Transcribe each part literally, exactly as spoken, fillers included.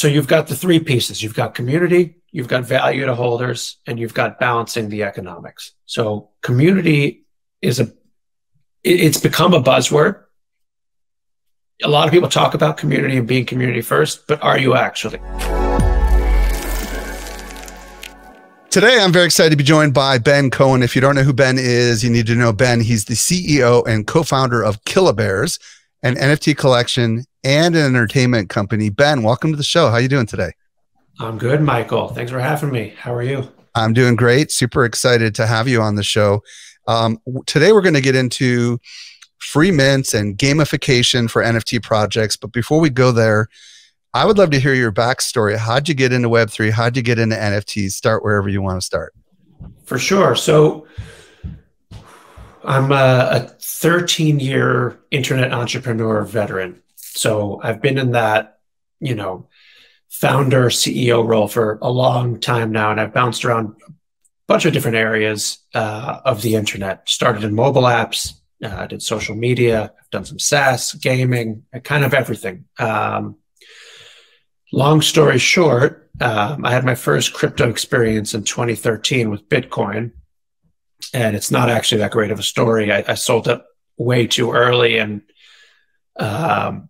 So you've got the three pieces. You've got community, you've got value to holders, and you've got balancing the economics. So community is a, it's become a buzzword. A lot of people talk about community and being community first, but are you actually? Today, I'm very excited to be joined by Ben Cohen. If you don't know who Ben is, you need to know Ben. He's the C E O and co-founder of Killabears, an N F T collection and an entertainment company. Ben, welcome to the show. How are you doing today? I'm good, Michael. Thanks for having me. How are you? I'm doing great. Super excited to have you on the show. Um, today, we're going to get into free mints and gamification for N F T projects. But before we go there, I would love to hear your backstory. How'd you get into Web three? How'd you get into N F Ts? Start wherever you want to start. For sure. So I'm a thirteen year internet entrepreneur veteran. So I've been in that, you know, founder C E O role for a long time now. And I've bounced around a bunch of different areas uh, of the internet. Started in mobile apps. Uh, I did social media. I've done some SaaS, gaming, kind of everything. Um, Long story short, um, I had my first crypto experience in twenty thirteen with Bitcoin, and it's not actually that great of a story. I, I sold it way too early, and um,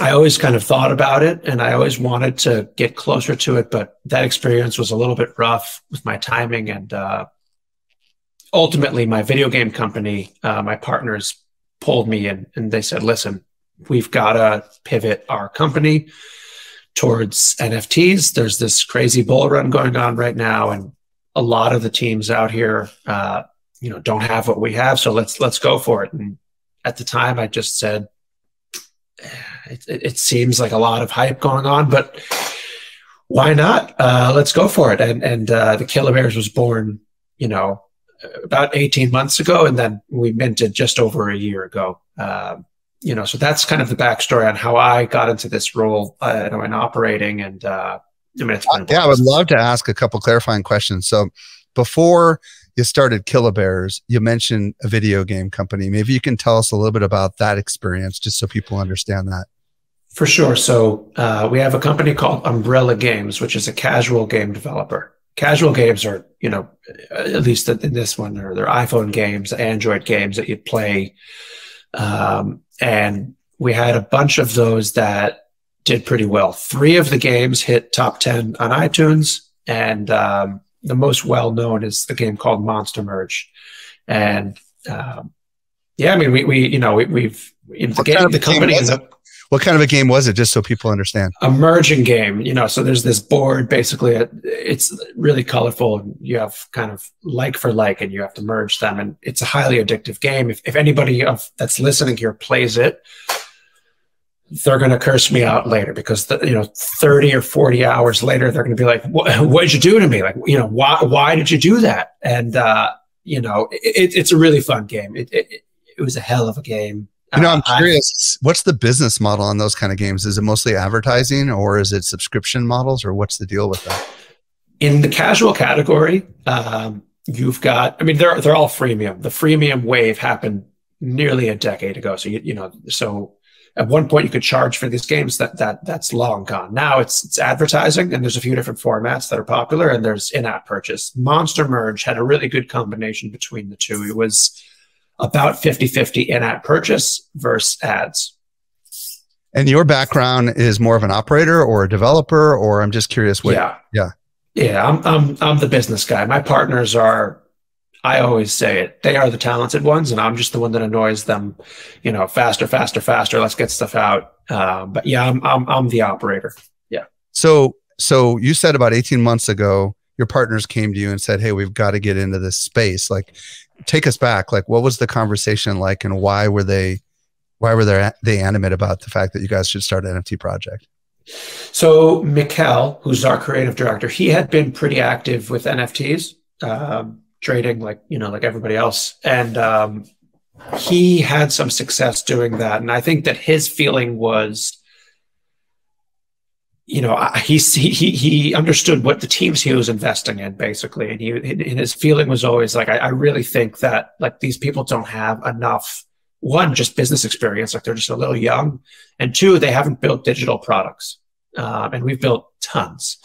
I always kind of thought about it, and I always wanted to get closer to it, but that experience was a little bit rough with my timing, and uh, ultimately my video game company, uh, my partners pulled me in, and they said, listen, we've got to pivot our company towards N F Ts. There's this crazy bull run going on right now, and a lot of the teams out here, uh, you know, don't have what we have. So let's let's go for it. And at the time, I just said, it, it, it seems like a lot of hype going on, but why not? Uh, let's go for it. And and uh, the Killabears was born, you know, about eighteen months ago, and then we minted just over a year ago. Uh, You know, so that's kind of the backstory on how I got into this role uh, in operating. And uh, I mean, it's been yeah, I would love to ask a couple clarifying questions. So, before you started Killabears, you mentioned a video game company. Maybe you can tell us a little bit about that experience, just so people understand that. For sure. So, uh, we have a company called Umbrella Games, which is a casual game developer. Casual games are, you know, at least in this one, they're, they're iPhone games, Android games that you play. Um, And we had a bunch of those that did pretty well. Three of the games hit top ten on iTunes. And um, the most well-known is the game called Monster Merge. And um, yeah, I mean, we, we you know, we, we've, in the, game, kind of the company. Game the, what kind of a game was it? Just so people understand. A merging game, you know, so there's this board, basically, it's really colorful. And you have kind of like for like, and you have to merge them. And it's a highly addictive game. If, if anybody of, that's listening here plays it, they're going to curse me out later because, the, you know, thirty or forty hours later, they're going to be like, what, what did you do to me? Like, you know, why, why did you do that? And, uh, you know, it, it's a really fun game. It, it, it was a hell of a game. You know, I'm curious, uh, I, what's the business model on those kind of games? Is it mostly advertising, or is it subscription models, or what's the deal with that? In the casual category, um, you've got, I mean, they're, they're all freemium. The freemium wave happened nearly a decade ago. So, you, you know, so at one point you could charge for these games. That, that, that's long gone. Now it's, it's advertising, and there's a few different formats that are popular, and there's in-app purchase. Monster Merge had a really good combination between the two. It was about fifty fifty in-app purchase versus ads. And your background is more of an operator or a developer, or I'm just curious what. Yeah. Yeah. Yeah. I'm, I'm, I'm the business guy. My partners are, I always say it, they are the talented ones, and I'm just the one that annoys them, you know, faster, faster, faster. Let's get stuff out. Um, but yeah, I'm, I'm, I'm the operator. Yeah. So, so you said about eighteen months ago, your partners came to you and said, hey, we've got to get into this space. Like, take us back. Like, what was the conversation like, and why were they, why were they, they animate about the fact that you guys should start an N F T project? So Mikel, who's our creative director, he had been pretty active with N F Ts, um, trading like, you know, like everybody else. And um, he had some success doing that. And I think that his feeling was, you know, he, he, he understood what the teams he was investing in, basically. And he, and his feeling was always like, I, I really think that like these people don't have enough, one, just business experience. Like, they're just a little young, and two, they haven't built digital products. Um, and we've built tons.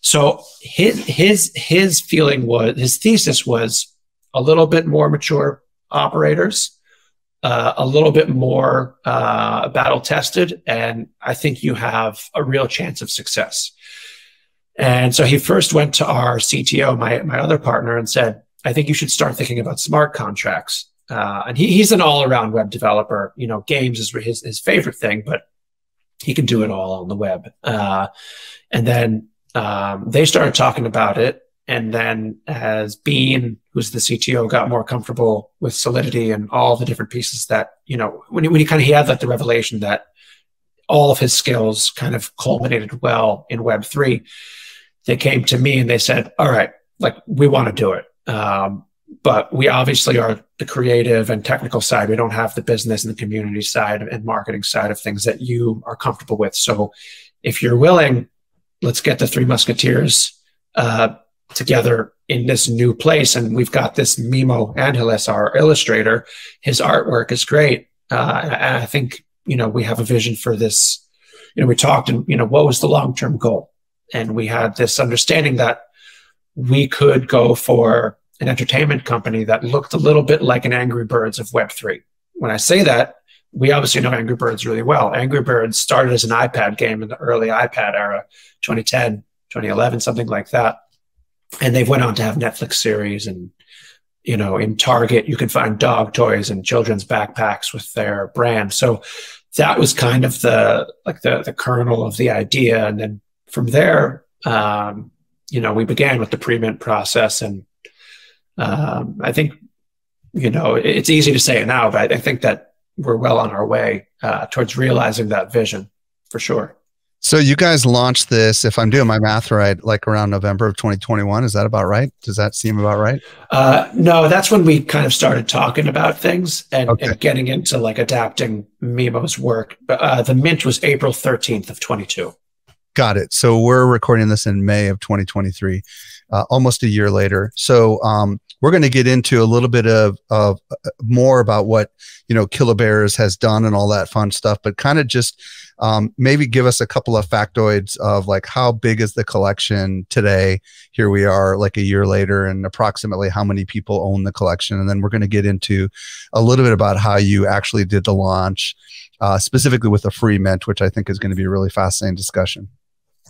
So his his his feeling was, his thesis was a little bit more mature operators, uh, a little bit more uh, battle tested, and I think you have a real chance of success. And so he first went to our C T O, my my other partner, and said, I think you should start thinking about smart contracts. Uh, and he, he's an all-around web developer. You know, games is his, his favorite thing, but he can do it all on the web. Uh, and then um, they started talking about it. And then as Bean, who's the C T O, got more comfortable with Solidity and all the different pieces that, you know, when he, when he kind of, he had like the revelation that all of his skills kind of culminated well in Web three, they came to me and they said, all right, like, we want to do it. Um, but we obviously are the creative and technical side. We don't have the business and the community side and marketing side of things that you are comfortable with. So if you're willing, let's get the Three Musketeers uh, together in this new place. And we've got this Mimo and Hilles, our illustrator. His artwork is great. Uh, and I think, you know, we have a vision for this. You know, we talked and, you know, what was the long-term goal? And we had this understanding that we could go for an entertainment company that looked a little bit like an Angry Birds of Web three. When I say that, we obviously know Angry Birds really well. Angry Birds started as an iPad game in the early iPad era, twenty ten, twenty eleven, something like that. And they've went on to have Netflix series, and, you know, in Target, you can find dog toys and children's backpacks with their brand. So that was kind of the, like the, the kernel of the idea. And then from there, um, you know, we began with the pre-mint process, and um, I think, you know, it's easy to say it now, but I think that we're well on our way uh, towards realizing that vision for sure. So you guys launched this, if I'm doing my math right, like around November of twenty twenty-one. Is that about right? Does that seem about right? Uh, no, that's when we kind of started talking about things and, okay. and getting into like adapting Mimo's work. Uh, the mint was April thirteenth of twenty-two. Got it. So we're recording this in May of twenty twenty-three, uh, almost a year later. So um, we're going to get into a little bit of, of uh, more about what, you know, Killabears has done and all that fun stuff, but kind of just um, maybe give us a couple of factoids of like, how big is the collection today? Here we are like a year later, and approximately how many people own the collection. And then we're going to get into a little bit about how you actually did the launch, uh, specifically with a free mint, which I think is going to be a really fascinating discussion.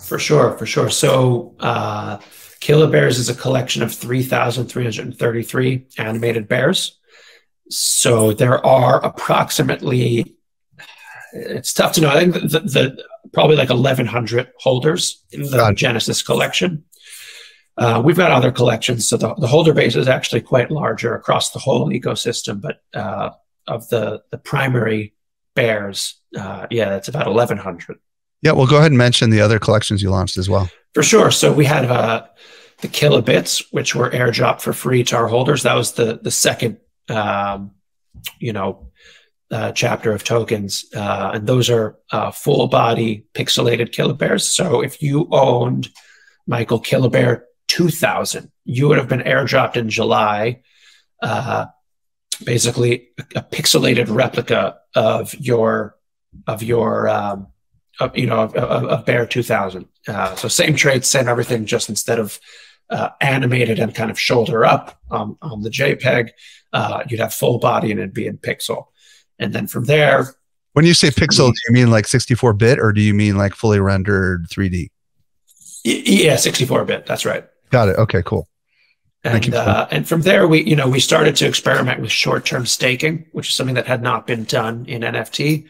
For sure, for sure. So uh, Killabears is a collection of three thousand three hundred thirty-three animated bears. So there are approximately, it's tough to know, I think the, the, probably like eleven hundred holders in the God. Genesis collection. Uh, we've got other collections. So the, the holder base is actually quite larger across the whole ecosystem, but uh, of the, the primary bears, uh, yeah, that's about eleven hundred. Yeah, well, go ahead and mention the other collections you launched as well. For sure. So we had uh, the Killabits, which were airdropped for free to our holders. That was the the second, um, you know, uh, chapter of tokens, uh, and those are uh, full body pixelated Killabears. So if you owned Michael Killabear two thousand, you would have been airdropped in July. Uh, basically, a, a pixelated replica of your of your um, Uh, you know, a bear two thousand. Uh, so same traits, same everything, just instead of uh, animated and kind of shoulder up um, on the JPEG, uh, you'd have full body and it'd be in pixel. And then from there... When you say pixel, do you mean like sixty-four bit or do you mean like fully rendered three D? Yeah, sixty-four bit. That's right. Got it. Okay, cool. And, uh, and from there, we, you know, we started to experiment with short-term staking, which is something that had not been done in N F T.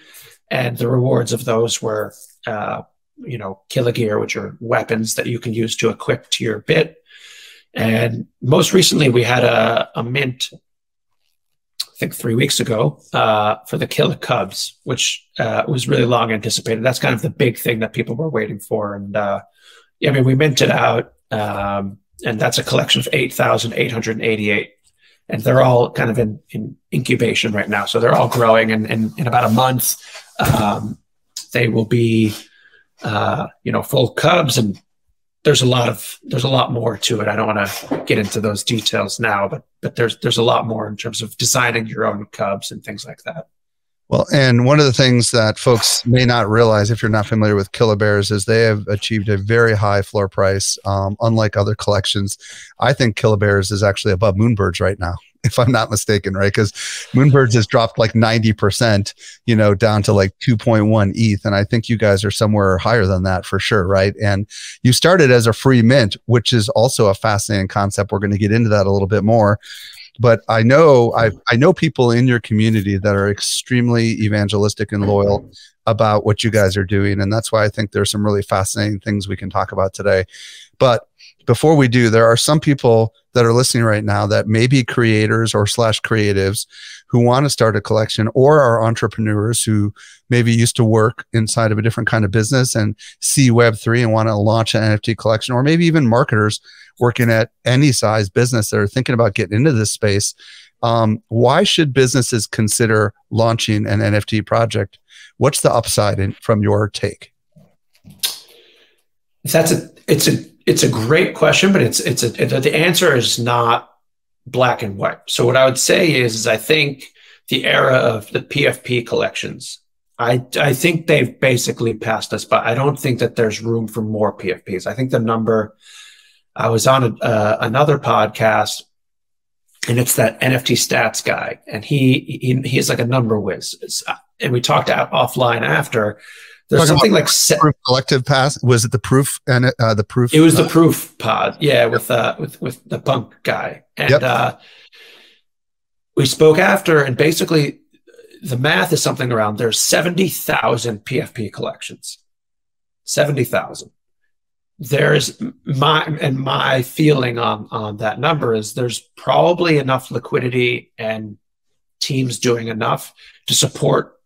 And the rewards of those were, uh, you know, Killa Gear, which are weapons that you can use to equip to your bit. And most recently, we had a, a mint, I think three weeks ago, uh, for the Killa Cubs, which uh, was really long anticipated. That's kind of the big thing that people were waiting for. And uh, yeah, I mean, we minted out, um, and that's a collection of eight thousand eight hundred eighty-eight. And they're all kind of in, in incubation right now. So they're all growing, and, and in about a month, um, they will be, uh, you know, full cubs. And there's a lot of, there's a lot more to it. I don't want to get into those details now, but, but there's, there's a lot more in terms of designing your own cubs and things like that. Well, and one of the things that folks may not realize if you're not familiar with Killabears is they have achieved a very high floor price, um, unlike other collections. I think Killabears is actually above Moonbirds right now, if I'm not mistaken, right? Because Moonbirds has dropped like ninety percent, you know, down to like two point one E T H. And I think you guys are somewhere higher than that for sure, right? And you started as a free mint, which is also a fascinating concept. We're going to get into that a little bit more. But I know I, I know people in your community that are extremely evangelistic and loyal about what you guys are doing. And that's why I think there's some really fascinating things we can talk about today. But before we do, there are some people that are listening right now that may be creators or slash creatives who want to start a collection, or are entrepreneurs who maybe used to work inside of a different kind of business and see Web three and want to launch an N F T collection, or maybe even marketers working at any size business that are thinking about getting into this space. Um, why should businesses consider launching an N F T project? What's the upside in, from your take? That's a, it's a, it's a great question, but it's, it's a, it, the answer is not black and white. So what I would say is, is I think the era of the P F P collections, I, I think they've basically passed us by. I don't think that there's room for more P F Ps. I think the number, I was on a, uh, another podcast, and it's that N F T stats guy, and he, he he's like a number whiz. It's, and we talked out offline after. There's something like proof collective pass. Was it the proof and uh, the proof? It was uh, the proof pod, yeah, yep. with uh, with with the punk guy, and yep. uh, we spoke after, and basically the math is something around there's seventy thousand P F P collections, seventy thousand. There's my and my feeling on on that number is there's probably enough liquidity and teams doing enough to support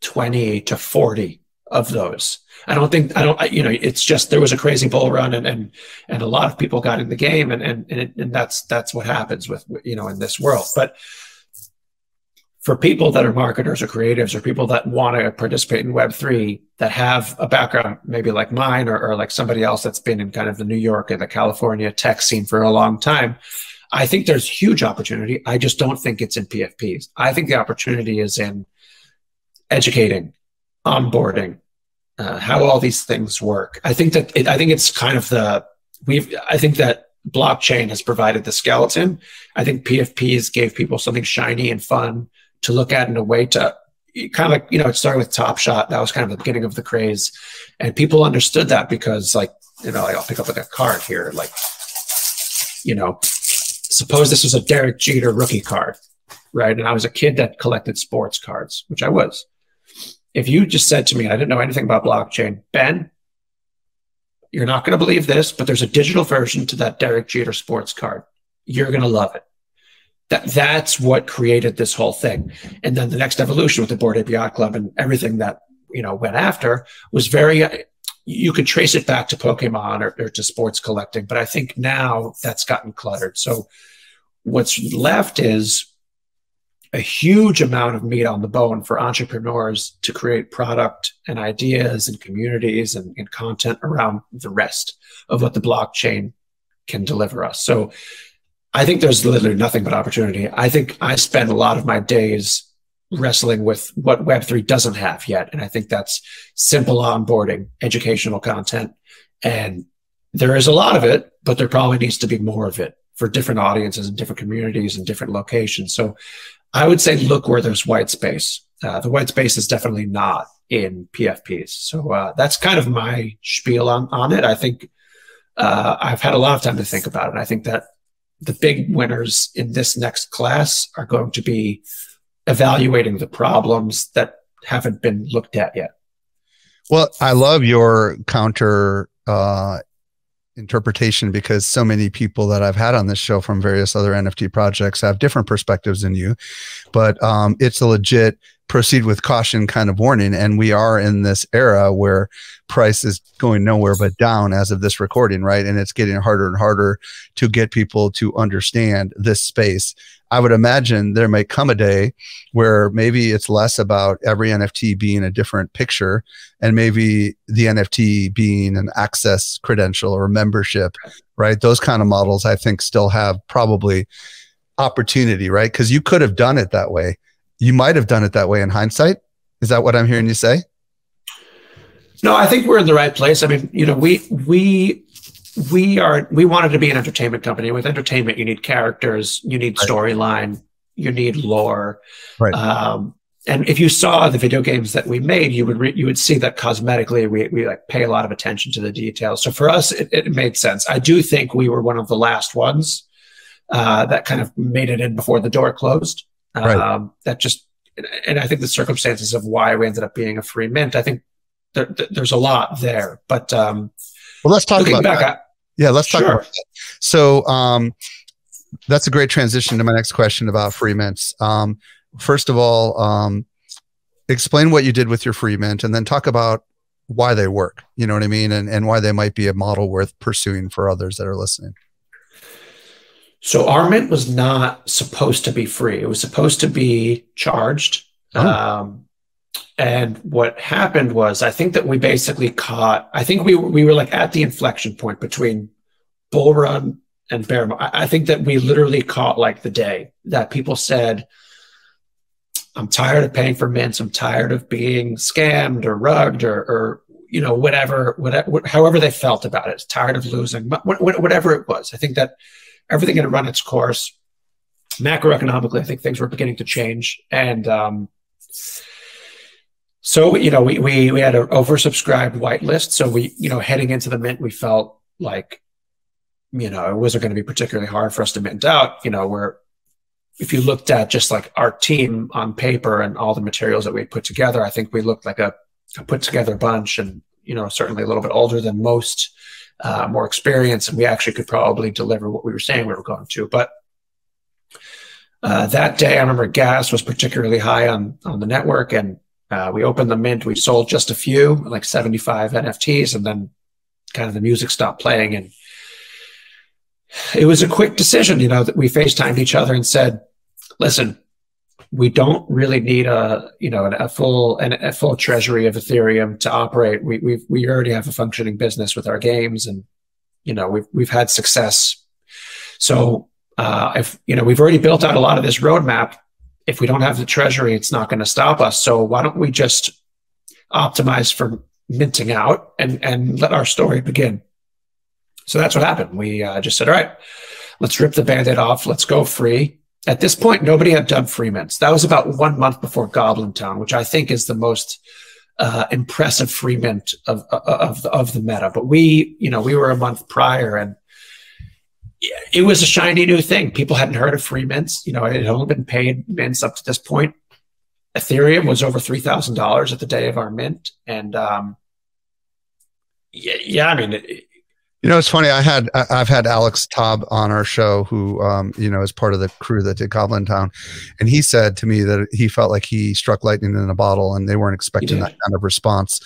twenty to forty of those. I don't think, I don't, you know, it's just, there was a crazy bull run and, and, and a lot of people got in the game, and, and, and, it, and that's, that's what happens with, you know, in this world. But for people that are marketers or creatives or people that want to participate in Web three that have a background, maybe like mine or, or like somebody else that's been in kind of the New York and the California tech scene for a long time, I think there's huge opportunity. I just don't think it's in P F Ps. I think the opportunity is in educating, onboarding, uh, how all these things work. I think that it, I think it's kind of the we've. I think that blockchain has provided the skeleton. I think P F Ps gave people something shiny and fun to look at in a way to kind of like, you know, it started with Top Shot. That was kind of the beginning of the craze, and people understood that because, like, you know, like I'll pick up like a card here, like, you know, suppose this was a Derek Jeter rookie card, right? And I was a kid that collected sports cards, which I was. If you just said to me, I didn't know anything about blockchain, Ben, you're not going to believe this, but there's a digital version to that Derek Jeter sports card. You're going to love it. That, that's what created this whole thing. And then the next evolution with the Bored Ape Yacht Club and everything that, you know, went after was very, you could trace it back to Pokemon or, or to sports collecting. But I think now that's gotten cluttered. So what's left is a huge amount of meat on the bone for entrepreneurs to create product and ideas and communities and, and content around the rest of what the blockchain can deliver us. So I think there's literally nothing but opportunity. I think I spend a lot of my days wrestling with what Web three doesn't have yet. And I think that's simple onboarding, educational content. And there is a lot of it, but there probably needs to be more of it for different audiences and different communities and different locations. So I would say look where there's white space. Uh, the white space is definitely not in P F Ps. So uh, that's kind of my spiel on, on it. I think uh, I've had a lot of time to think about it. I think that the big winners in this next class are going to be evaluating the problems that haven't been looked at yet. Well, I love your counter uh interpretation, because so many people that I've had on this show from various other N F T projects have different perspectives than you, but um, it's a legit proceed with caution kind of warning. And we are in this era where price is going nowhere but down as of this recording, right? And it's getting harder and harder to get people to understand this space. I would imagine there may come a day where maybe it's less about every N F T being a different picture and maybe the N F T being an access credential or membership, right? Those kind of models I think still have probably opportunity, right? Because you could have done it that way you might have done it that way in hindsight. Is that what I'm hearing you say? No, I think we're in the right place. I mean, you know, we we we are we wanted to be an entertainment company. With entertainment, you need characters, you need right. storyline, you need lore. Right. Um, and if you saw the video games that we made, you would re you would see that cosmetically we we like pay a lot of attention to the details. So for us, it, it made sense. I do think we were one of the last ones uh, that kind of made it in before the door closed. Right. Um, that just, and I think the circumstances of why we ended up being a free mint, I think there, there's a lot there. But um, well, let's talk about back, that. I, yeah, let's talk sure. about that. So um, that's a great transition to my next question about free mints. Um, First of all, um, explain what you did with your free mint, and then talk about why they work. You know what I mean, and and why they might be a model worth pursuing for others that are listening. So our mint was not supposed to be free; it was supposed to be charged. Oh. Um, and what happened was, I think that we basically caught. I think we we were like at the inflection point between bull run and bear. I think that we literally caught like the day that people said, I'm tired of paying for mints. I'm tired of being scammed or rugged or, or you know, whatever, whatever, however they felt about it. Tired of losing, whatever it was. I think that everything had run its course. Macroeconomically, I think things were beginning to change. And um, so, you know, we, we, we had an oversubscribed whitelist. So we, you know, heading into the mint, we felt like, you know, it wasn't going to be particularly hard for us to mint out. You know, we're, if you looked at just like our team on paper and all the materials that we put together, I think we looked like a, a put together bunch, and, you know, certainly a little bit older than most, uh, more experienced, and we actually could probably deliver what we were saying we were going to. But uh, that day, I remember gas was particularly high on, on the network, and uh, we opened the mint. We sold just a few, like seventy-five N F Ts, and then kind of the music stopped playing, and it was a quick decision, you know, that we FaceTimed each other and said, listen, we don't really need a, you know, a full, a full treasury of Ethereum to operate. We, we've, we already have a functioning business with our games, and, you know, we've, we've had success. So, uh, if, you know, we've already built out a lot of this roadmap. If we don't have the treasury, it's not going to stop us. So why don't we just optimize for minting out and, and let our story begin? So that's what happened. We uh, just said, all right, let's rip the Band-Aid off. Let's go free. At this point, nobody had done free mints. That was about one month before Goblin Town, which I think is the most uh, impressive free mint of, of, of the meta. But we, you know, we were a month prior, and it was a shiny new thing. People hadn't heard of free mints. You know, it had only been paid mints up to this point. Ethereum was over three thousand dollars at the day of our mint. And um, yeah, yeah, I mean, it, you know, it's funny. I had I've had Alex Taub on our show, who um, you know, is part of the crew that did Goblin Town, and he said to me that he felt like he struck lightning in a bottle, and they weren't expecting that kind of response.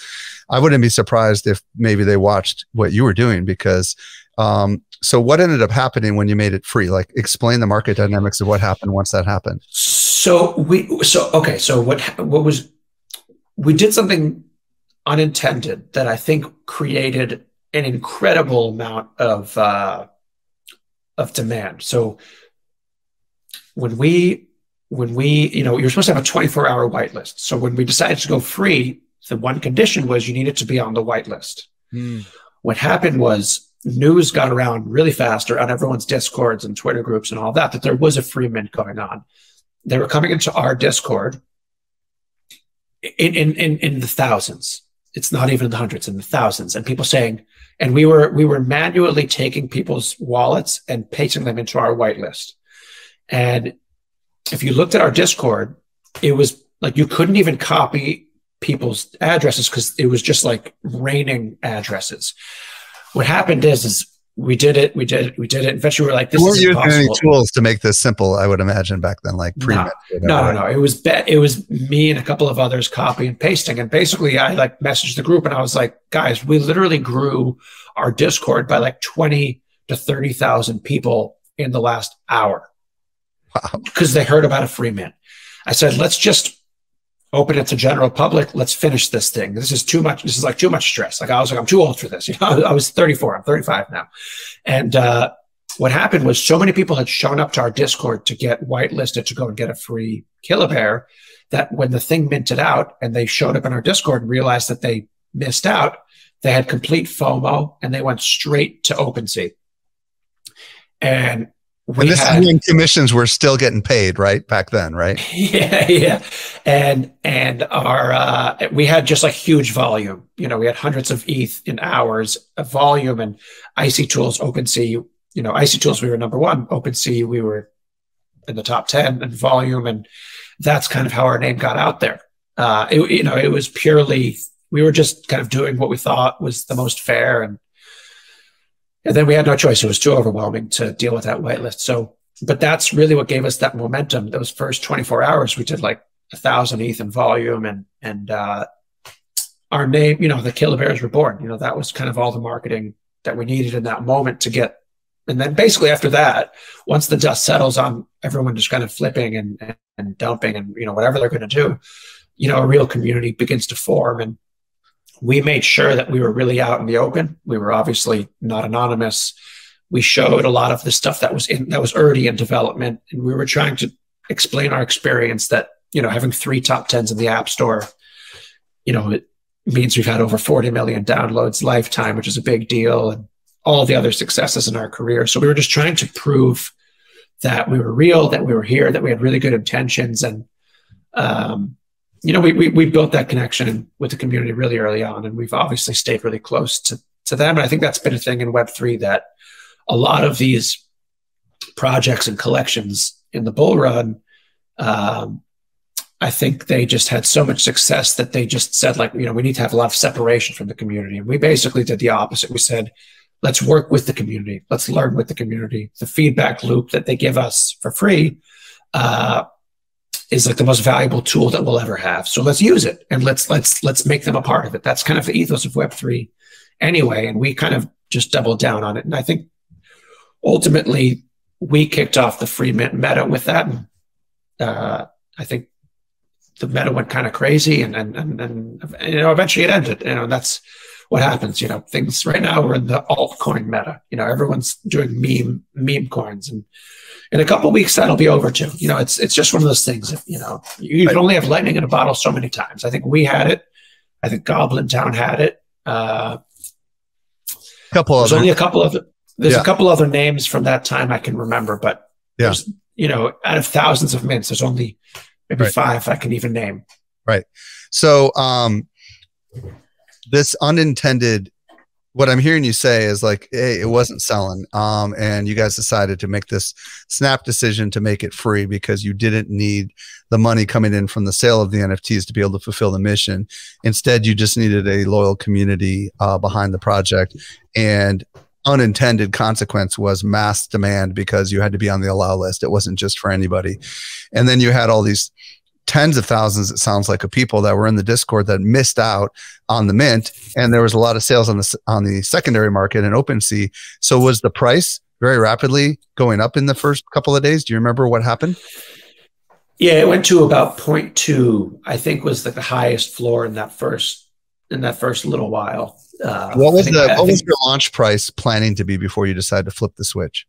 I wouldn't be surprised if maybe they watched what you were doing, because. Um, so, what ended up happening when you made it free? Like, explain the market dynamics of what happened once that happened. So we so okay. So what what was we did something unintended that I think created an incredible amount of uh, of demand. So when we when we you know, you're supposed to have a twenty-four hour whitelist. So when we decided to go free, the one condition was you needed to be on the whitelist. Mm. What happened was news got around really fast on everyone's Discords and Twitter groups and all that that there was a free mint going on. They were coming into our Discord in in in, in the thousands. It's not even in the hundreds, in the thousands, and people saying, and we were we were manually taking people's wallets and pasting them into our whitelist. And if you looked at our Discord, it was like you couldn't even copy people's addresses because it was just like raining addresses. What happened is, is we did it, we did it, we did it. Eventually, we were like, "This is impossible." Were you using tools to make this simple? I would imagine back then, like pre-mint. No, no, no. It was be it was me and a couple of others copy and pasting, and basically, I like messaged the group, and I was like, "Guys, we literally grew our Discord by like twenty to thirty thousand people in the last hour because wow. they heard about a free mint." I said, "Let's just open it to general public. Let's finish this thing. This is too much. This is like too much stress. Like I was like, I'm too old for this. You know, I was thirty-four. I'm thirty-five now. And uh, what happened was so many people had shown up to our Discord to get whitelisted to go and get a free Killabear that when the thing minted out and they showed up in our Discord and realized that they missed out, they had complete FOMO and they went straight to OpenSea. And we and this had, and commissions were still getting paid, right? Back then, right? Yeah, yeah. And and our uh, we had just like huge volume. You know, we had hundreds of E T H in hours of volume, and Icy Tools, OpenSea. You know, Icy Tools, we were number one. OpenSea, we were in the top ten in volume, and that's kind of how our name got out there. Uh, it, you know, it was purely we were just kind of doing what we thought was the most fair and. And then we had no choice. It was too overwhelming to deal with that whitelist. So, but that's really what gave us that momentum. Those first twenty-four hours, we did like a thousand E T H in volume, and and uh, our name, you know, the Killabears were born. You know, that was kind of all the marketing that we needed in that moment to get. And then basically after that, once the dust settles on everyone just kind of flipping and and, and dumping and you know whatever they're going to do, you know, a real community begins to form. And we made sure that we were really out in the open. We were obviously not anonymous. We showed a lot of the stuff that was in that was already in development, and we were trying to explain our experience that you know having three top tens in the App Store, you know, it means we've had over forty million downloads lifetime, which is a big deal, and all the other successes in our career. So we were just trying to prove that we were real, that we were here, that we had really good intentions, and. Um, You know, we, we we built that connection with the community really early on, and we've obviously stayed really close to, to them. And I think that's been a thing in Web three that a lot of these projects and collections in the bull run, um, I think they just had so much success that they just said, like, you know, we need to have a lot of separation from the community. And we basically did the opposite. We said, let's work with the community. Let's learn with the community. The feedback loop that they give us for free, uh, is like the most valuable tool that we'll ever have. So let's use it and let's let's let's make them a part of it. That's kind of the ethos of Web three anyway. And we kind of just doubled down on it. And I think ultimately we kicked off the free meta with that. And uh, I think the meta went kind of crazy and, and and and you know eventually it ended. You know, and that's what happens. You know, things right now we're in the altcoin meta. You know, everyone's doing meme meme coins, and in a couple of weeks that'll be over too. You know, it's it's just one of those things that, you know, you can only have lightning in a bottle so many times. I think we had it. I think Goblin Town had it. Uh, couple there's other. only a couple of there's yeah. a couple other names from that time I can remember, but yeah. you know, out of thousands of mints, there's only maybe right. five I can even name. Right. So um, this unintended. What I'm hearing you say is like, hey, it wasn't selling. Um, and you guys decided to make this snap decision to make it free because you didn't need the money coming in from the sale of the N F Ts to be able to fulfill the mission. Instead, you just needed a loyal community uh, behind the project. And unintended consequence was mass demand because you had to be on the allow list. It wasn't just for anybody. And then you had all these tens of thousands, it sounds like, of people that were in the Discord that missed out on the mint. And there was a lot of sales on the, on the secondary market and OpenSea. So was the price very rapidly going up in the first couple of days? Do you remember what happened? Yeah, it went to about zero point two, I think, was the highest floor in that first, in that first little while. Uh, what was the, what was your launch price planning to be before you decided to flip the switch?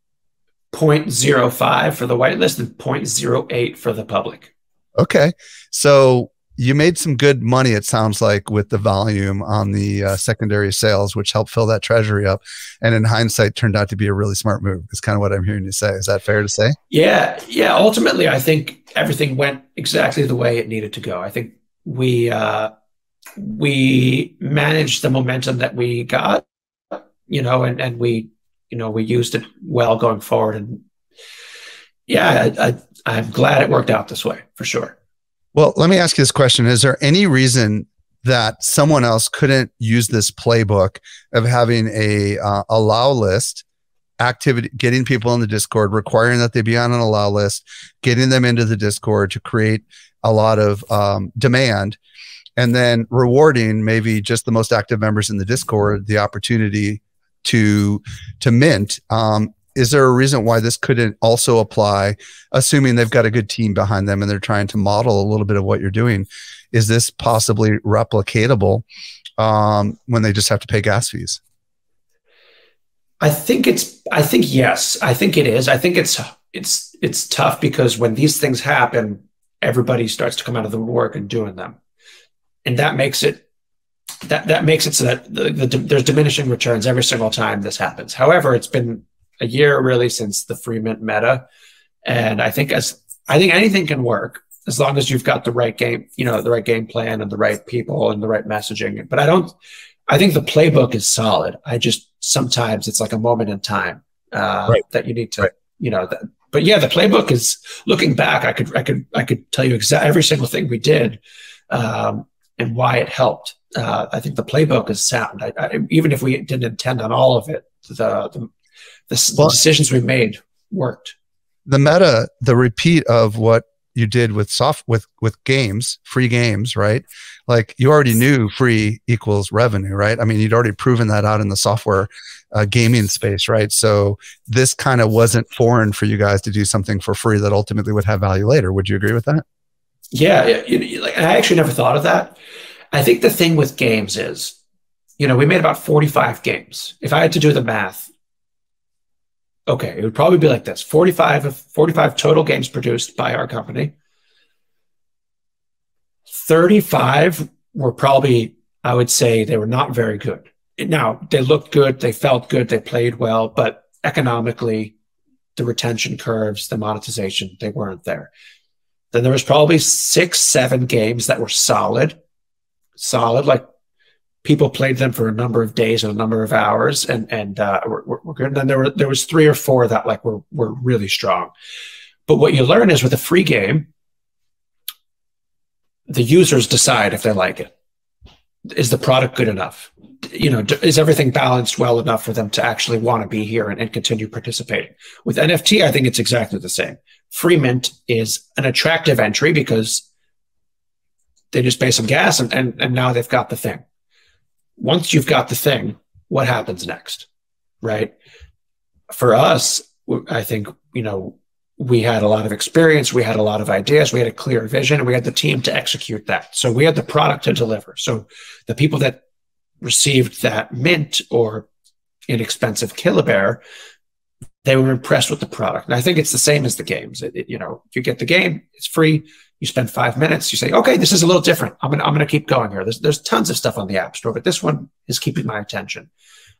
zero point zero five for the whitelist and zero point zero eight for the public. Okay. So you made some good money, it sounds like, with the volume on the uh, secondary sales, which helped fill that treasury up. And in hindsight, turned out to be a really smart move. It's kind of what I'm hearing you say. Is that fair to say? Yeah. Yeah. Ultimately, I think everything went exactly the way it needed to go. I think we, uh, we managed the momentum that we got, you know, and, and we, you know, we used it well going forward. And yeah, I, I I'm glad it worked out this way, for sure. Well, let me ask you this question. Is there any reason that someone else couldn't use this playbook of having a uh, allow list activity, getting people in the Discord, requiring that they be on an allow list, getting them into the Discord to create a lot of um, demand, and then rewarding maybe just the most active members in the Discord the opportunity to, to mint? Um, Is there a reason why this couldn't also apply, assuming they've got a good team behind them and they're trying to model a little bit of what you're doing? Is this possibly replicatable um, when they just have to pay gas fees? I think it's, I think yes, I think it is. I think it's, it's, it's tough because when these things happen, everybody starts to come out of the woodwork and doing them. And that makes it, that, that makes it so that the, the, there's diminishing returns every single time this happens. However, it's been a year really since the free mint meta. And I think as, I think anything can work as long as you've got the right game, you know, the right game plan and the right people and the right messaging. But I don't, I think the playbook is solid. I just, sometimes it's like a moment in time uh, right. that you need to, right. you know, that, but yeah, the playbook is looking back. I could, I could, I could tell you exactly every single thing we did um, and why it helped. Uh, I think the playbook is sound. I, I, even if we didn't intend on all of it, the, the, the well, decisions we made worked. The meta, the repeat of what you did with soft with with games, free games, right? Like you already knew free equals revenue, right? I mean, you'd already proven that out in the software uh, gaming space, right? So this kind of wasn't foreign for you guys to do something for free that ultimately would have value later. Would you agree with that? Yeah, yeah you, like, I actually never thought of that. I think the thing with games is, you know, we made about forty-five games. If I had to do the math, okay, it would probably be like this, forty-five, forty-five total games produced by our company. thirty-five were probably, I would say, they were not very good. Now, they looked good, they felt good, they played well, but economically, the retention curves, the monetization, they weren't there. Then there was probably six, seven games that were solid, solid, like people played them for a number of days and a number of hours, and and uh, we're, we're good. And then there were there was three or four that like were were really strong. But what you learn is with a free game, the users decide if they like it. Is the product good enough? You know, is everything balanced well enough for them to actually want to be here and, and continue participating? With N F T, I think it's exactly the same. Free mint is an attractive entry because they just pay some gas and and, and now they've got the thing. Once you've got the thing, what happens next, right? For us, I think, you know, we had a lot of experience, we had a lot of ideas, we had a clear vision, and we had the team to execute that. So we had the product to deliver. So the people that received that mint or inexpensive Killabear, they were impressed with the product. And I think it's the same as the games. It, it, you know, you get the game, it's free. You spend five minutes, you say, okay, this is a little different. I'm gonna, I'm gonna keep going here. There's, there's tons of stuff on the App Store, but this one is keeping my attention.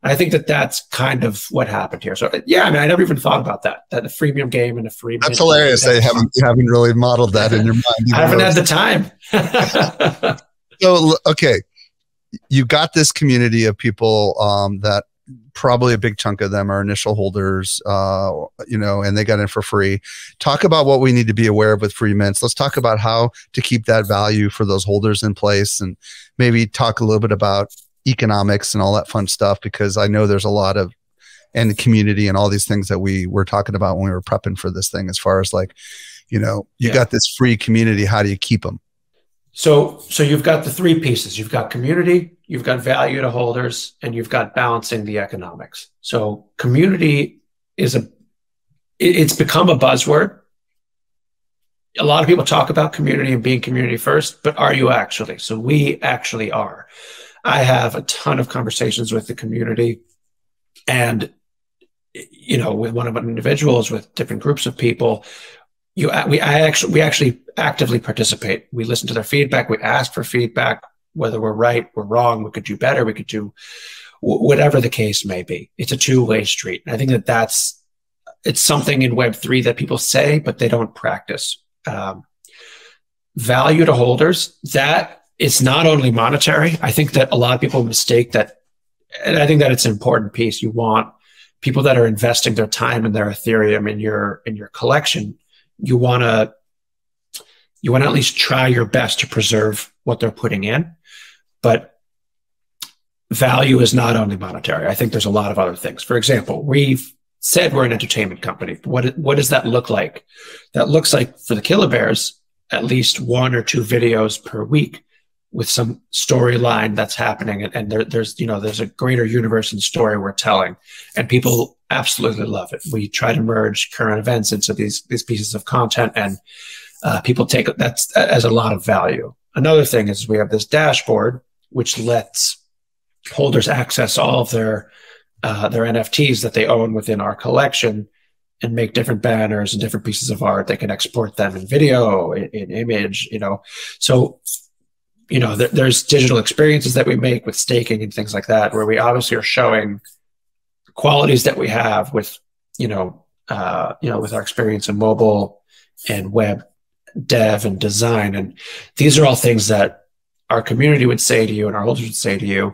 And I think that that's kind of what happened here. So yeah, I mean, I never even thought about that, that a freemium game and a free. That's hilarious. That you haven't, you haven't really modeled that in your mind. You I haven't had the time. So, okay, you got this community of people um, that probably a big chunk of them are initial holders, uh, you know, and they got in for free. Talk about what we need to be aware of with free mints. Let's talk about how to keep that value for those holders in place, and maybe talk a little bit about economics and all that fun stuff, because I know there's a lot of, and the community and all these things that we were talking about when we were prepping for this thing, as far as like, you know, you yeah. got this free community, how do you keep them? So, so you've got the three pieces. You've got community, you've got value to holders, and you've got balancing the economics. So community is a, it, it's become a buzzword. A lot of people talk about community and being community first, but are you actually? So we actually are. I have a ton of conversations with the community and, you know, with one of my individuals, with different groups of people. You, we, I actually, we actually actively participate. We listen to their feedback. We ask for feedback, whether we're right, we're wrong, we could do better, we could do whatever the case may be. It's a two-way street. And I think that that's, it's something in Web three that people say, but they don't practice. Um, value to holders, that is not only monetary. I think that a lot of people mistake that, and I think that it's an important piece. You want people that are investing their time and their Ethereum in your, in your collection. You want to you want to at least try your best to preserve what they're putting in, but value is not only monetary. I think there's a lot of other things. For example, we've said we're an entertainment company. What what does that look like? That looks like, for the Killabears, at least one or two videos per week with some storyline that's happening, and, and there, there's you know there's a greater universe and story we're telling, and people absolutely love it. We try to merge current events into these these pieces of content, and uh, people take that as a lot of value. Another thing is we have this dashboard which lets holders access all of their uh, their N F Ts that they own within our collection, and make different banners and different pieces of art. They can export them in video, in, in image, you know. So, you know, there, there's digital experiences that we make with staking and things like that, where we obviously are showing qualities that we have with, you know, uh, you know, with our experience in mobile and web dev and design. And these are all things that our community would say to you and our holders would say to you,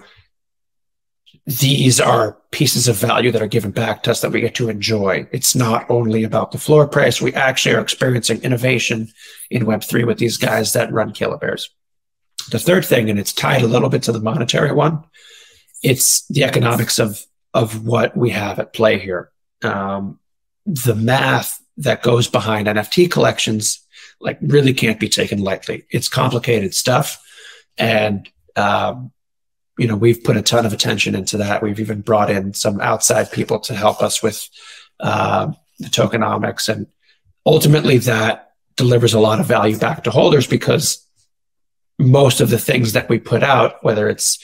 these are pieces of value that are given back to us that we get to enjoy. It's not only about the floor price. We actually are experiencing innovation in web three with these guys that run Killabears. The third thing, and it's tied a little bit to the monetary one, it's the economics of, of what we have at play here. Um, the math that goes behind N F T collections like really can't be taken lightly. It's complicated stuff. And, um, you know, we've put a ton of attention into that. We've even brought in some outside people to help us with uh, the tokenomics. And ultimately that delivers a lot of value back to holders, because most of the things that we put out, whether it's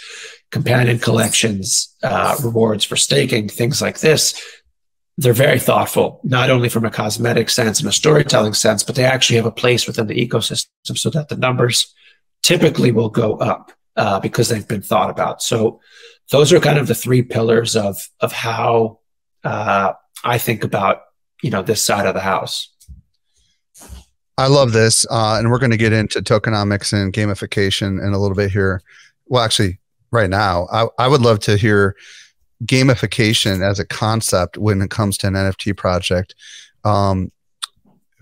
companion collections, uh, rewards for staking, things like this, they're very thoughtful, not only from a cosmetic sense and a storytelling sense, but they actually have a place within the ecosystem so that the numbers typically will go up. Uh, because they've been thought about. So those are kind of the three pillars of of how uh, I think about, you know, this side of the house. I love this, uh, and we're going to get into tokenomics and gamification in a little bit here. Well, actually, right now, I, I would love to hear gamification as a concept when it comes to an N F T project. Um,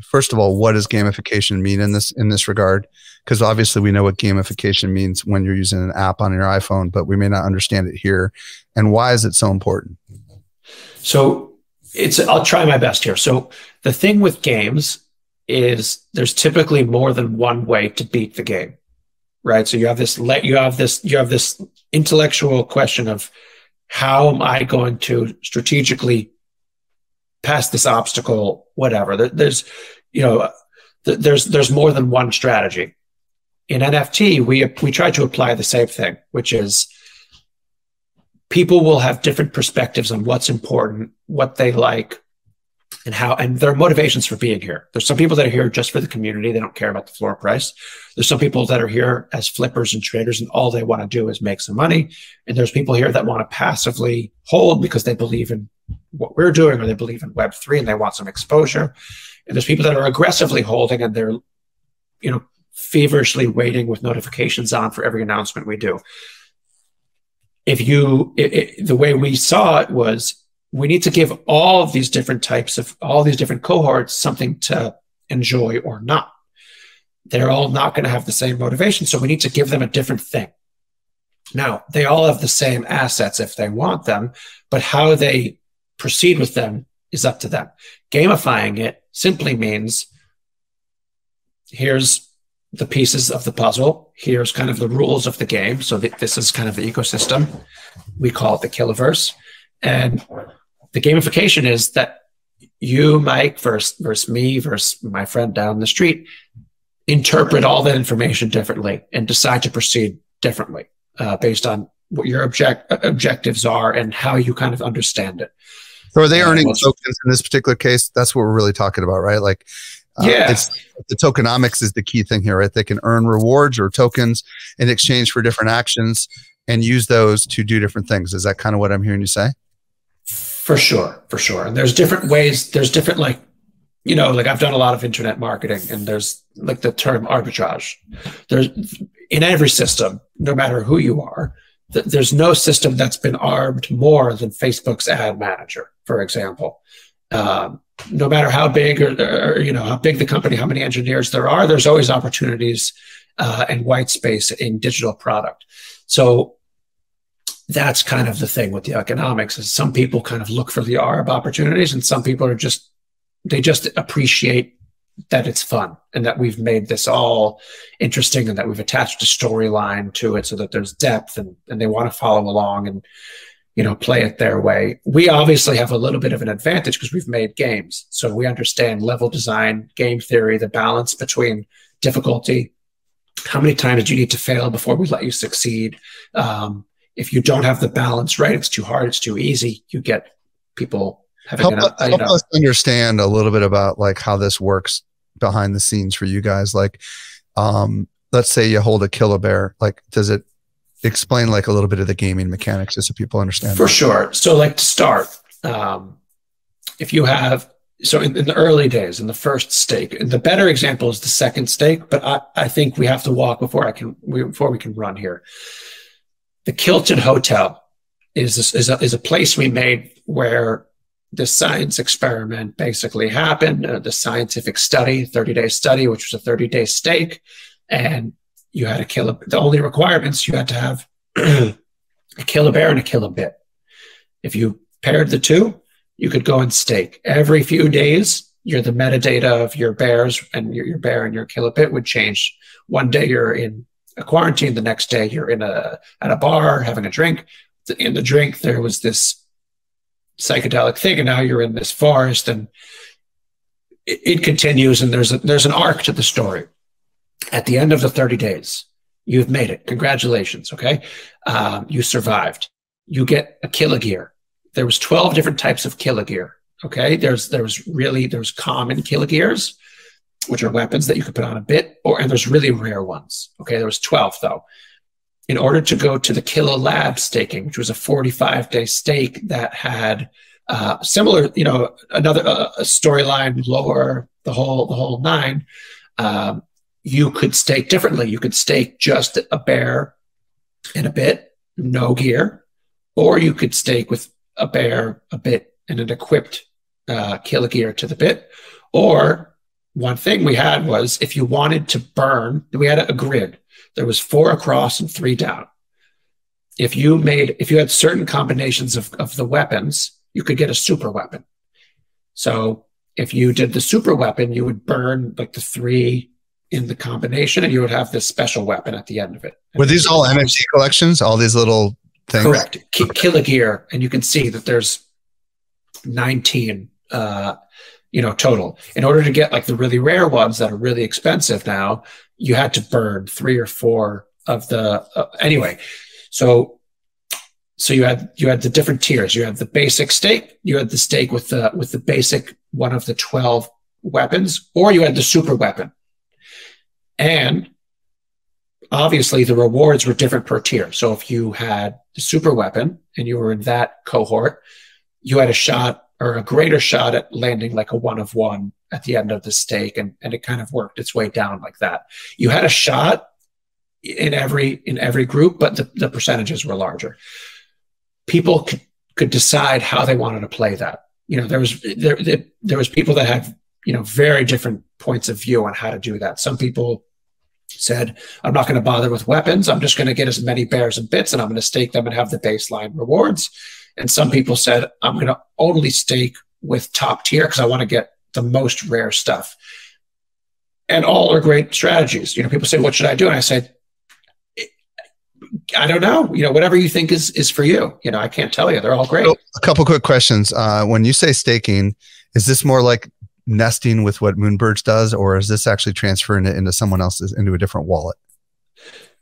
First of all, what does gamification mean in this in this regard? Because obviously we know what gamification means when you're using an app on your iPhone, but we may not understand it here. And why is it so important? So it's I'll try my best here. So the thing with games is there's typically more than one way to beat the game, right? So you have this you have this you have this intellectual question of how am I going to strategically past this obstacle, whatever. There, there's, you know, th there's there's more than one strategy. In N F T, we we try to apply the same thing, which is people will have different perspectives on what's important, what they like, and how, and their motivations for being here. There's some people that are here just for the community; they don't care about the floor price. There's some people that are here as flippers and traders, and all they want to do is make some money. And there's people here that want to passively hold because they believe in what we're doing, or they believe in web three and they want some exposure. And there's people that are aggressively holding and they're, you know, feverishly waiting with notifications on for every announcement we do. If you, it, it, the way we saw it was, we need to give all of these different types of, all these different cohorts something to enjoy or not. They're all not going to have the same motivation, so we need to give them a different thing. Now, they all have the same assets if they want them, but how they proceed with them is up to them. Gamifying it simply means here's the pieces of the puzzle, here's kind of the rules of the game. So th this is kind of the ecosystem. We call it the Killiverse. And the gamification is that you, Mike, versus, versus me, versus my friend down the street, interpret all that information differently and decide to proceed differently uh, based on what your object objectives are and how you kind of understand it. So are they earning uh, tokens in this particular case? That's what we're really talking about, right? Like, uh, yeah, it's, the tokenomics is the key thing here, right? They can earn rewards or tokens in exchange for different actions and use those to do different things. Is that kind of what I'm hearing you say? For sure, for sure. And there's different ways. There's different, like, you know, like I've done a lot of internet marketing, and there's like the term arbitrage. There's in every system, no matter who you are. There's no system that's been armed more than Facebook's ad manager, for example. Um, no matter how big or, or you know how big the company, how many engineers there are, there's always opportunities uh, and white space in digital product. So that's kind of the thing with the economics is some people kind of look for the arb opportunities, and some people are just they just appreciate that it's fun and that we've made this all interesting and that we've attached a storyline to it so that there's depth and, and they want to follow along and, you know, play it their way. We obviously have a little bit of an advantage because we've made games. So we understand level design, game theory, the balance between difficulty. How many times do you need to fail before we let you succeed? Um, if you don't have the balance right, it's too hard, it's too easy. You get people Help, an, uh, help us understand a little bit about like how this works behind the scenes for you guys. Like, um, let's say you hold a Killabear. Like, does it explain like a little bit of the gaming mechanics just so people understand? For that. Sure. So, like to start, um, if you have so in, in the early days, in the first stake, the better example is the second stake. But I, I think we have to walk before I can before we can run here. The Kilton Hotel is is a, is a place we made where the science experiment basically happened, uh, the scientific study, thirty-day study, which was a thirty-day stake, and you had to kill a, the only requirements you had to have a Killabear and a Killabit. If you paired the two, you could go and stake. Every few days, your the metadata of your bears and your, your bear and your Killabit would change. One day you're in a quarantine, the next day you're in a at a bar having a drink. In the drink, there was this psychedelic thing, and now you're in this forest, and it, it continues, and there's a, there's an arc to the story. At the end of the thirty days, you've made it. Congratulations, okay? Um, you survived. You get a Killa Gear. There was twelve different types of Killa Gear, okay? There's there's really, there's common Killa Gears, which are weapons that you could put on a bit, or and there's really rare ones, okay? There was twelve, though. In order to go to the Killa Lab staking, which was a forty-five day stake that had uh, similar, you know, another uh, storyline, lore, the whole the whole nine, um, you could stake differently. You could stake just a bear and a bit, no gear, or you could stake with a bear, a bit, and an equipped uh, Killa Gear to the bit. Or one thing we had was if you wanted to burn, we had a, a grid. There was four across and three down. If you made, if you had certain combinations of, of the weapons, you could get a super weapon. So if you did the super weapon, you would burn like the three in the combination, and you would have this special weapon at the end of it. Were these all N F T collections? All these little things? Correct. K Killa Gear, and you can see that there's nineteen, uh, you know, total. In order to get like the really rare ones that are really expensive now, you had to burn three or four of the uh, anyway. So, so you had you had the different tiers. You had the basic stake. You had the stake with the with the basic one of the twelve weapons, or you had the super weapon. And obviously, the rewards were different per tier. So, if you had the super weapon and you were in that cohort, you had a shot or a greater shot at landing like a one of one at the end of the stake, and, and it kind of worked its way down like that. You had a shot in every in every group, but the, the percentages were larger. People could, could decide how they wanted to play that. You know, there was there there was people that had, you know, very different points of view on how to do that. Some people said, I'm not going to bother with weapons. I'm just going to get as many bears and bits, and I'm going to stake them and have the baseline rewards. And some people said, I'm going to only stake with top tier because I want to get the most rare stuff. And all are great strategies. You know, people say, what should I do? And I say, I don't know. You know, whatever you think is is for you. You know, I can't tell you. They're all great. So a couple quick questions. Uh, when you say staking, is this more like nesting with what Moonbirds does, or is this actually transferring it into someone else's, into a different wallet?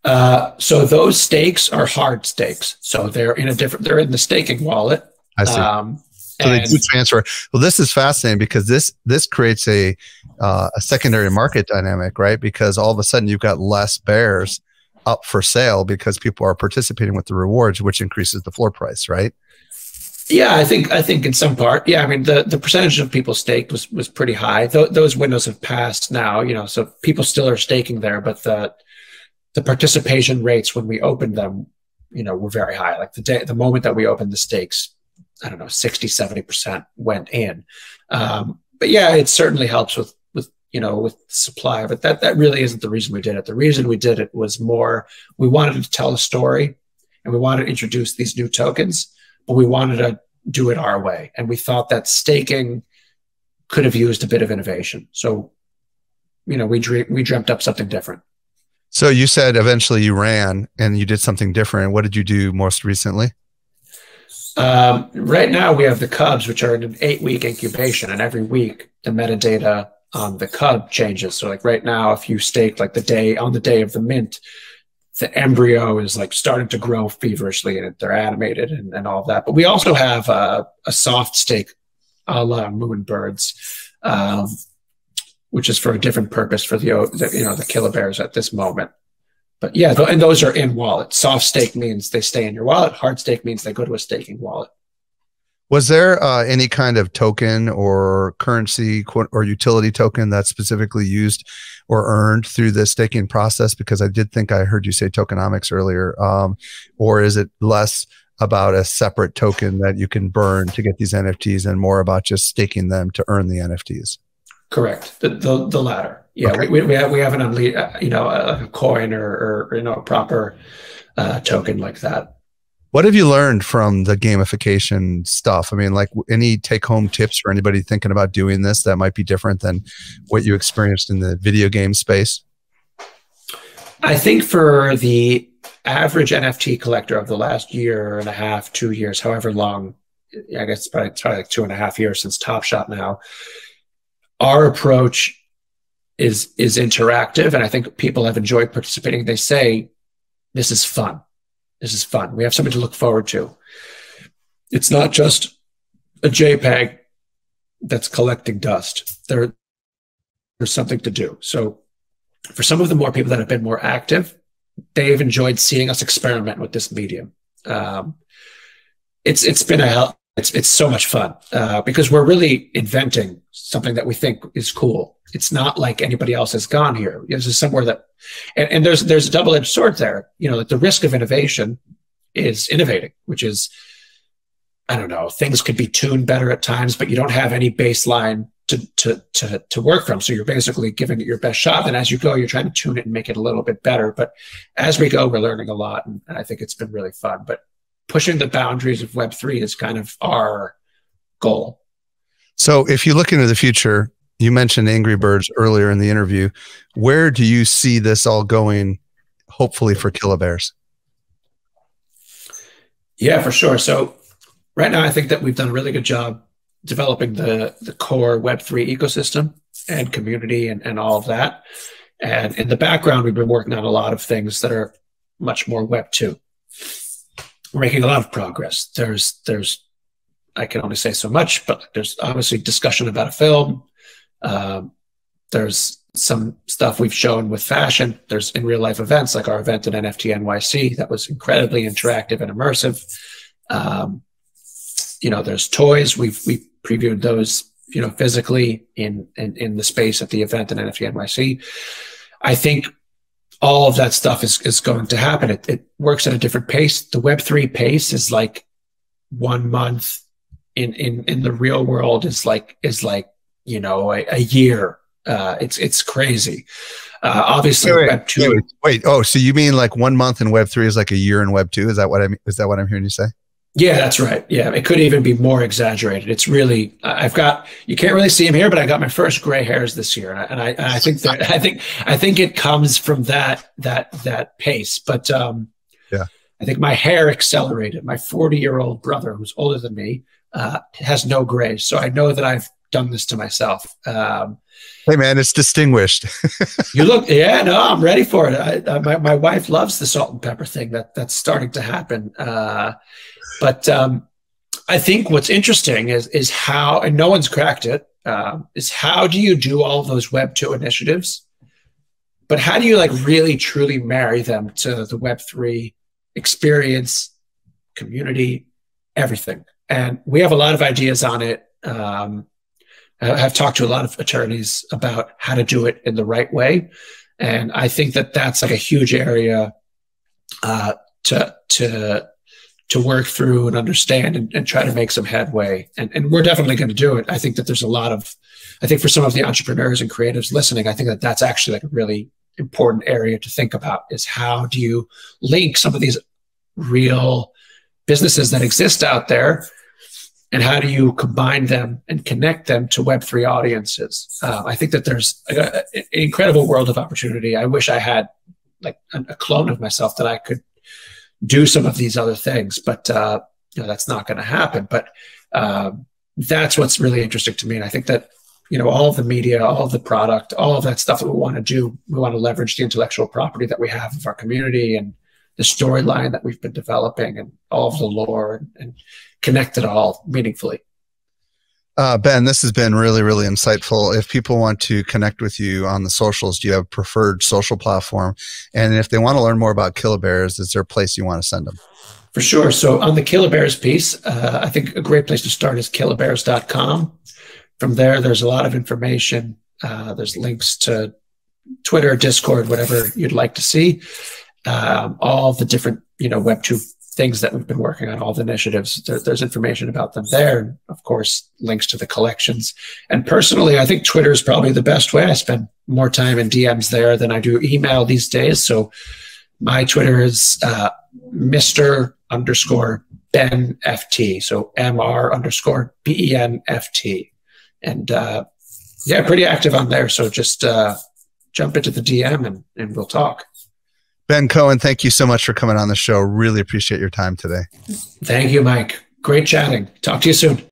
Uh, so those stakes are hard stakes. So they're in a different, they're in the staking wallet. I see. Um, So they do transfer. Well, this is fascinating because this this creates a uh, a secondary market dynamic, right? Because all of a sudden you've got less bears up for sale because people are participating with the rewards, which increases the floor price, right? Yeah, I think I think in some part, yeah. I mean, the the percentage of people staked was was pretty high. Th those windows have passed now, you know, so people still are staking there, but the the participation rates when we opened them, you know, were very high. Like the day, the moment that we opened the stakes, I don't know, sixty, seventy percent went in. Um, but yeah, it certainly helps with, with, you know, with supply, but that, that really isn't the reason we did it. The reason we did it was more, we wanted to tell a story and we wanted to introduce these new tokens, but we wanted to do it our way. And we thought that staking could have used a bit of innovation. So, you know, we dream, we dreamt up something different. So you said eventually you ran and you did something different. What did you do most recently? Um, right now we have the cubs, which are in an eight week incubation, and every week the metadata on the cub changes. So like right now, if you stake like the day on the day of the mint, the embryo is like starting to grow feverishly and they're animated and, and all that. But we also have a, a soft stake a la Moonbirds, um, which is for a different purpose for the, you know, the Killabears at this moment. But yeah, th and those are in wallet. Soft stake means they stay in your wallet. Hard stake means they go to a staking wallet. Was there uh, any kind of token or currency or utility token that's specifically used or earned through the staking process? Because I did think I heard you say tokenomics earlier. Um, or is it less about a separate token that you can burn to get these N F Ts and more about just staking them to earn the N F Ts? Correct. The, the, the latter. Yeah, okay. we, we, we, have, we haven't unleashed, you know, a coin or, or you know, a proper uh, token like that. What have you learned from the gamification stuff? I mean, like any take-home tips for anybody thinking about doing this that might be different than what you experienced in the video game space? I think for the average N F T collector of the last year and a half, two years, however long, I guess it's probably, it's probably like two and a half years since Top Shot now, our approach is is interactive, and I think people have enjoyed participating. They say, this is fun. This is fun. We have something to look forward to. It's not just a JPEG that's collecting dust. There, there's something to do. So for some of the more people that have been more active, they've enjoyed seeing us experiment with this medium. Um, it's it's been a hell. It's it's so much fun uh, because we're really inventing something that we think is cool. It's not like anybody else has gone here. This is somewhere that, and, and there's there's a double-edged sword there. You know, like the risk of innovation is innovating, which is, I don't know, things could be tuned better at times, but you don't have any baseline to to to to work from. So you're basically giving it your best shot, and as you go, you're trying to tune it and make it a little bit better. But as we go, we're learning a lot, and, and I think it's been really fun. But pushing the boundaries of Web three is kind of our goal. So if you look into the future, you mentioned Angry Birds earlier in the interview. Where do you see this all going, hopefully for Killabears? Yeah, for sure. So right now, I think that we've done a really good job developing the, the core Web three ecosystem and community and, and all of that. And in the background, we've been working on a lot of things that are much more Web two. We're making a lot of progress. There's, there's, I can only say so much, but there's obviously discussion about a film. Um, there's some stuff we've shown with fashion. There's in real life events like our event at N F T N Y C that was incredibly interactive and immersive. Um, you know, there's toys. We've we previewed those, you know, physically in in in the space at the event at N F T N Y C. I think all of that stuff is, is going to happen. It, it works at a different pace. The Web three pace is like one month in, in, in the real world is like, is like, you know, a, a year. Uh, it's, it's crazy. Uh, obviously wait, wait, Web two. Wait, wait. Oh, so you mean like one month in Web three is like a year in Web two. Is that what I mean? Is that what I'm hearing you say? Yeah, that's right. Yeah. It could even be more exaggerated. It's really, I've got, you can't really see him here, but I got my first gray hairs this year. And I, and I, and I think that, I think, I think it comes from that, that, that pace. But, um, yeah, I think my hair accelerated. My forty year old brother, who's older than me, uh, has no gray. So I know that I've done this to myself. Um, hey man, it's distinguished. You look, yeah, no, I'm ready for it. I, I, my, my wife loves the salt and pepper thing that that's starting to happen. Uh, But um, I think what's interesting is is how, and no one's cracked it, uh, is how do you do all those Web two initiatives, but how do you like really truly marry them to the Web three experience, community, everything? And we have a lot of ideas on it. Um, I've talked to a lot of attorneys about how to do it in the right way, and I think that that's like a huge area uh, to to. to work through and understand and, and try to make some headway. And, and we're definitely going to do it. I think that there's a lot of, I think for some of the entrepreneurs and creatives listening, I think that that's actually like a really important area to think about is how do you link some of these real businesses that exist out there and how do you combine them and connect them to Web three audiences? Uh, I think that there's a, a, an incredible world of opportunity. I wish I had like a, a clone of myself that I could do some of these other things, but uh, you know, that's not going to happen. But uh, that's what's really interesting to me. And I think that, you know, all of the media, all of the product, all of that stuff that we want to do, we want to leverage the intellectual property that we have of our community and the storyline that we've been developing and all of the lore and, and connect it all meaningfully. Uh, Ben, this has been really, really insightful. If people want to connect with you on the socials, do you have a preferred social platform? And if they want to learn more about Killabears, is there a place you want to send them? For sure. So on the Killabears piece, uh, I think a great place to start is killabears dot com. From there, there's a lot of information. Uh, there's links to Twitter, Discord, whatever you'd like to see. Um, all the different, you know, Web two things that we've been working on, all the initiatives, there, there's information about them there. Of course, links to the collections. And personally, I think Twitter is probably the best way. I spend more time in D Ms there than I do email these days. So my Twitter is uh, Mister underscore Ben F T. So M R underscore B E N F T. And uh, yeah, pretty active on there. So just uh, jump into the D M and, and we'll talk. Ben Cohen, thank you so much for coming on the show. Really appreciate your time today. Thank you, Mike. Great chatting. Talk to you soon.